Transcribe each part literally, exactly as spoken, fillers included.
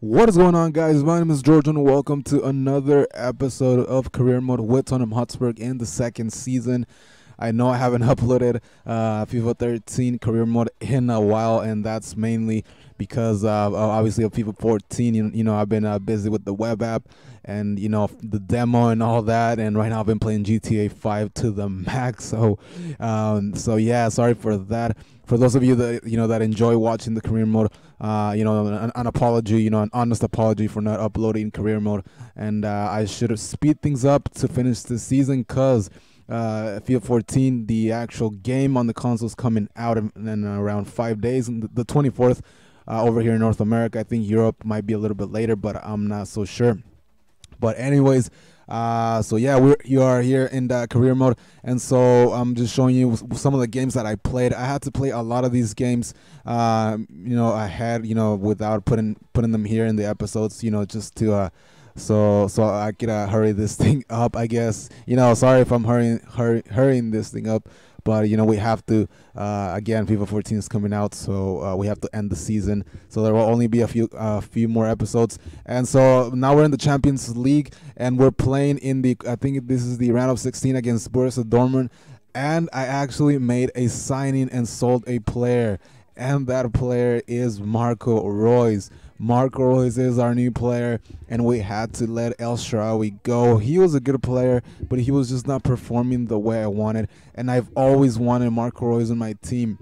What is going on, guys? My name is George and welcome to another episode of Career Mode with Tottenham Hotspur in the second season. I know I haven't uploaded uh, FIFA thirteen Career Mode in a while, and that's mainly because uh, obviously of FIFA fourteen. You, you know, I've been uh, busy with the web app and, you know, the demo and all that, and right now I've been playing G T A five to the max. So, um, so yeah, sorry for that. For those of you that you know that enjoy watching the Career Mode, uh, you know, an, an apology, you know, an honest apology for not uploading Career Mode, and uh, I should have speed things up to finish the season, cause uh, FIFA fourteen, the actual game on the console, is coming out in, in around five days, and the twenty-fourth uh, over here in North America. I think Europe might be a little bit later, but I'm not so sure. But anyways. Uh, so yeah, we're, you are here in the Career Mode, and so I'm just showing you some of the games that I played. I had to play a lot of these games, uh, you know, ahead, you know, without putting putting them here in the episodes, you know, just to uh, so so I could uh, hurry this thing up, I guess. You know, sorry if I'm hurrying hurry, hurrying this thing up, but you know, we have to. Uh, again, FIFA fourteen is coming out, so uh, we have to end the season. So there will only be a few uh, few more episodes. And so now we're in the Champions League, and we're playing in the. I think this is the round of sixteen against Borussia Dortmund. And I actually made a signing and sold a player, and that player is Marco Reus. Marco Reus is our new player, and we had to let El Shirawi go. He was a good player, but he was just not performing the way I wanted, and I've always wanted Marco Reus in my team,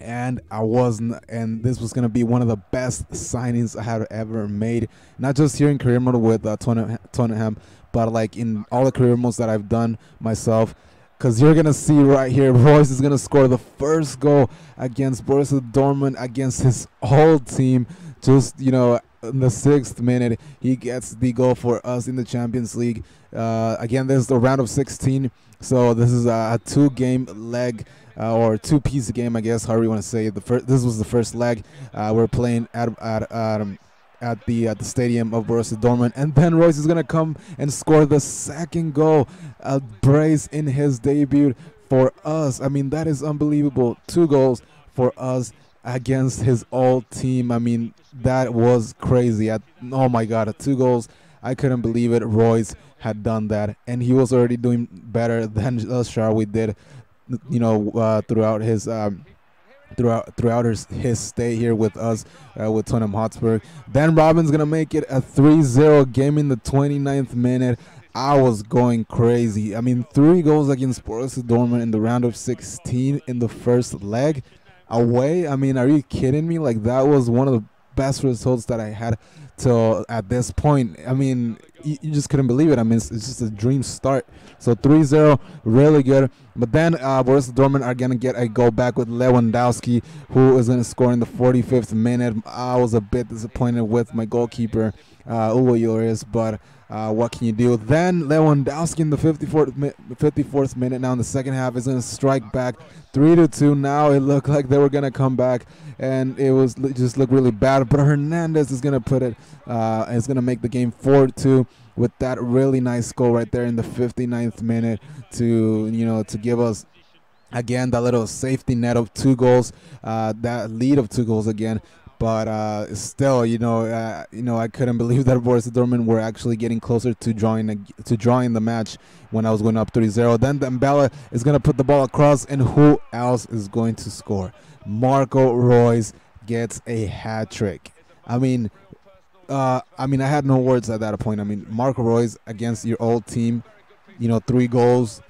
and I wasn't, and this was going to be one of the best signings I had ever made, not just here in Career Mode with uh, Tottenham, but like in all the Career Modes that I've done myself. Because you're going to see right here, Royce is going to score the first goal against Borussia Dortmund, against his whole team. Just, you know, in the sixth minute, he gets the goal for us in the Champions League. Uh, again, this is the round of sixteen. So this is a two-game leg uh, or two-piece game, I guess, however you want to say it. The first, this was the first leg. Uh, we're playing at... at, at um, at the at the stadium of Borussia Dortmund, and Ben Royce is gonna come and score the second goal, a brace in his debut for us. I mean, that is unbelievable. Two goals for us against his old team. I mean, that was crazy. I, oh my God, two goals! I couldn't believe it. Royce had done that, and he was already doing better than El Shirawi did, you know, uh, throughout his. Um, Throughout throughout his, his stay here with us, uh, with Tottenham Hotspur. Dan Robbins gonna make it a three zero game in the twenty-ninth minute. I was going crazy. I mean, three goals against Borussia Dortmund in the round of sixteen in the first leg, away. I mean, are you kidding me? Like, that was one of the best results that I had till at this point. I mean, you, you just couldn't believe it. I mean, it's, it's just a dream start. So three zero, really good. But then uh, Borussia Dortmund are going to get a goal back with Lewandowski, who is going to score in the forty-fifth minute. I was a bit disappointed with my goalkeeper, uh, Uwe Urias, but uh, what can you do? Then Lewandowski in the fifty-fourth minute, now in the second half, is going to strike back three to two. Now it looked like they were going to come back, and it was it just looked really bad. But Hernandez is going to put it, uh, and it's going to make the game four two. With that really nice goal right there in the fifty-ninth minute to, you know, to give us again that little safety net of two goals, uh, that lead of two goals again. But uh, still, you know, uh, you know, I couldn't believe that Borussia Dortmund were actually getting closer to drawing a, to drawing the match when I was going up three zero. Then Mbella is going to put the ball across, and who else is going to score? Marco Reus gets a hat trick. I mean. Uh, I mean, I had no words at that point. I mean, Marco Reus against your old team, you know, three goals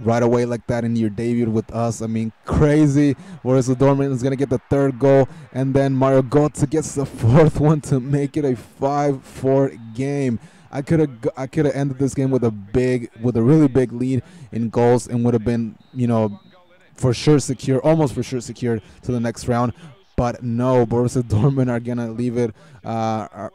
right away like that in your debut with us. I mean, crazy. Borussia Dortmund is going to get the third goal, and then Mario Götze gets the fourth one to make it a five four game. I could have I could have ended this game with a big, with a really big lead in goals, and would have been, you know, for sure secure, almost for sure secured to the next round. But no, Borussia Dortmund are gonna leave it. Uh, are,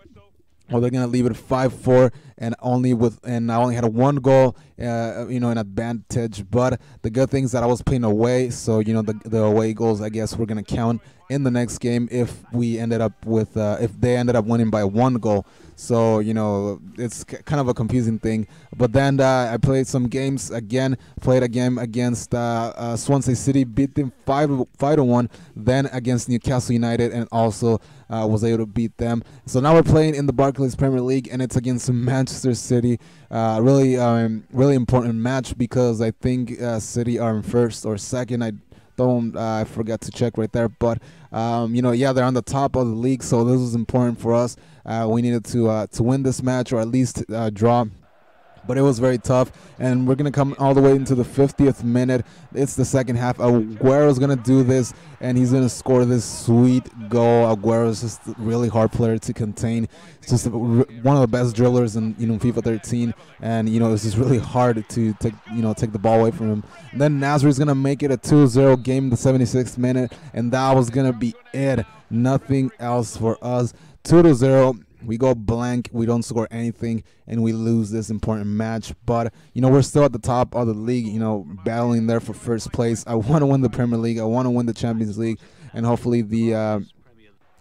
or they're gonna leave it five four, and only with and I only had one goal, uh, you know, in advantage. But the good thing is that I was playing away, so you know the the away goals, I guess, we're gonna count in the next game if we ended up with uh, if they ended up winning by one goal. So you know it's kind of a confusing thing. But then uh, I played some games again. Played a game against uh, uh, Swansea City, beat them five five to one. Then against Newcastle United, and also uh, was able to beat them. So now we're playing in the Barclays Premier League, and it's against Manchester City. Uh, really, um, really important match because I think uh, City are in first or second. I Don't, uh, I forgot to check right there, but um, you know, yeah, they're on the top of the league, so this was important for us. Uh, we needed to uh, to win this match, or at least uh, draw. But it was very tough, and we're gonna come all the way into the fiftieth minute. It's the second half. Aguero's gonna do this, and he's gonna score this sweet goal. Aguero's just a really hard player to contain. It's just one of the best dribblers in you know FIFA thirteen, and you know it's just really hard to take you know take the ball away from him. And then Nasri's gonna make it a two zero game in the seventy-sixth minute, and that was gonna be it. Nothing else for us. two to zero. We go blank, we don't score anything, and we lose this important match. But, you know, we're still at the top of the league, you know, battling there for first place. I want to win the Premier League. I want to win the Champions League. And hopefully the, uh,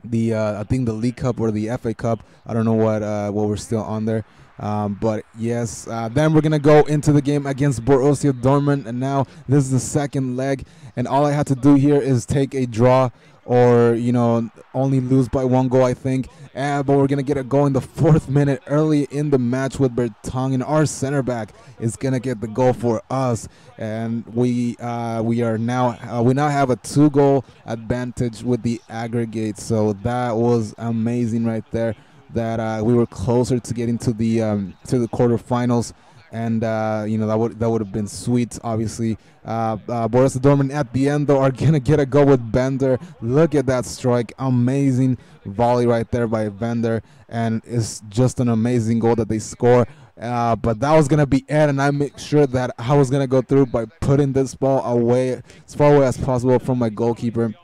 the uh, I think the League Cup or the F A Cup. I don't know what, uh, what we're still on there. Um, but, yes, uh, then we're going to go into the game against Borussia Dortmund. And now this is the second leg. And all I had to do here is take a draw, or you know only lose by one goal, I think. Uh, but we're gonna get a goal in the fourth minute early in the match with Bertong, and our center back is gonna get the goal for us, and we uh, we are now uh, we now have a two goal advantage with the aggregate. So that was amazing right there, that uh, we were closer to getting to the um, to the quarterfinals. And, uh, you know, that would that would have been sweet, obviously. Uh, uh, Borussia Dortmund at the end, though, are going to get a goal with Bender. Look at that strike. Amazing volley right there by Bender. And it's just an amazing goal that they score. Uh, but that was going to be it, and I made sure that I was going to go through by putting this ball away as far away as possible from my goalkeeper.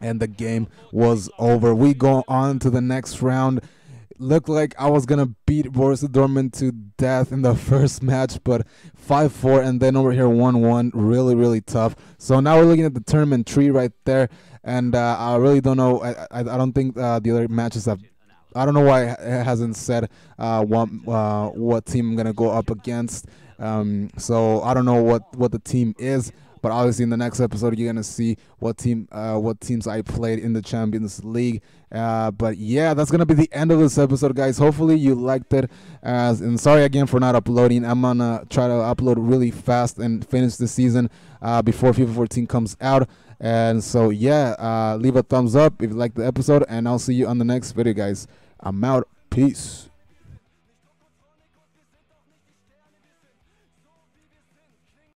And the game was over. We go on to the next round. Looked like I was gonna beat Borussia Dortmund to death in the first match, but five four, and then over here one one. Really, really tough. So now we're looking at the tournament tree right there, and uh, I really don't know. I I, I don't think uh, the other matches have. I don't know why it hasn't said uh, what uh, what team I'm gonna go up against. Um, so I don't know what what the team is. But obviously, in the next episode, you're gonna see what team, uh, what teams I played in the Champions League. Uh, but yeah, that's gonna be the end of this episode, guys. Hopefully, you liked it. As and sorry again for not uploading. I'm gonna try to upload really fast and finish the season uh, before FIFA fourteen comes out. And so yeah, uh, leave a thumbs up if you liked the episode, and I'll see you on the next video, guys. I'm out. Peace.